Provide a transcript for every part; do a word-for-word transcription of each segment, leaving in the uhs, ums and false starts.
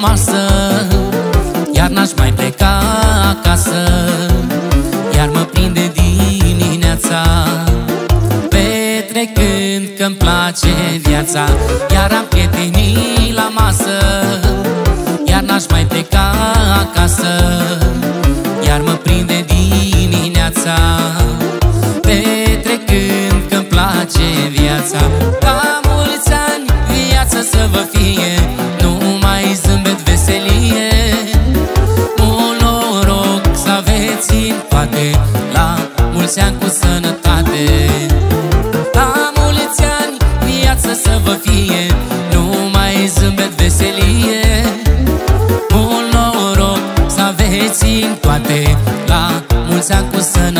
masă, iar n-aș mai pleca acasă, iar mă prinde dimineața, petrecând că-mi place viața. Iar am prietenii la masă, iar n-aș mai pleca acasă, iar mă prinde dimineața, petrecând că-mi place viața. La mulți ani viața să vă fie, numai zâmbet, veselie, mult noroc să aveți în toate, la mulți ani cu sănătate. La mulți ani viața să vă fie, numai zâmbet, veselie, mult noroc să aveți în toate, la mulți ani cu sănătate.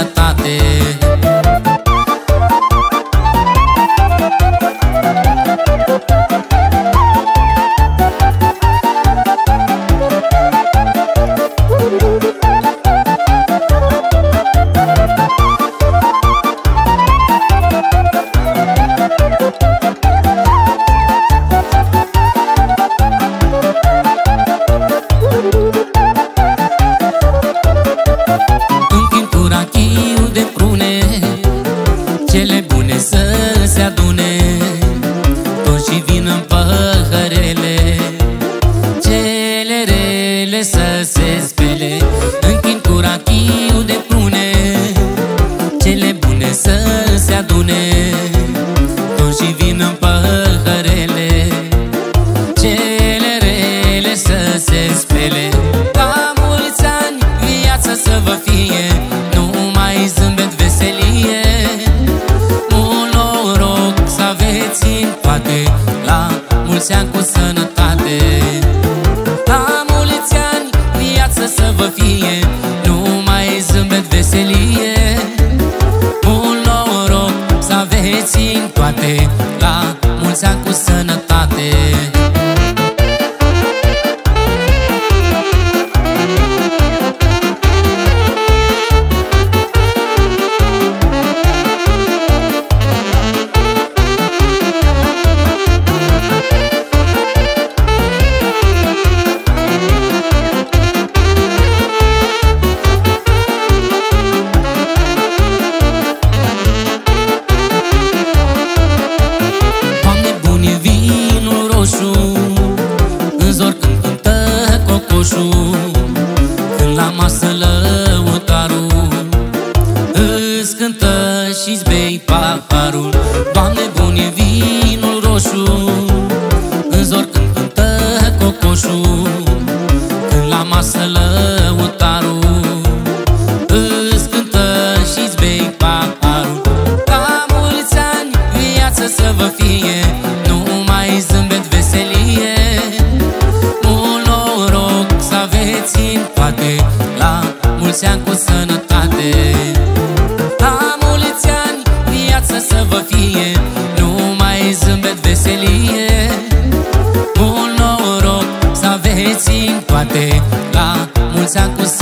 Să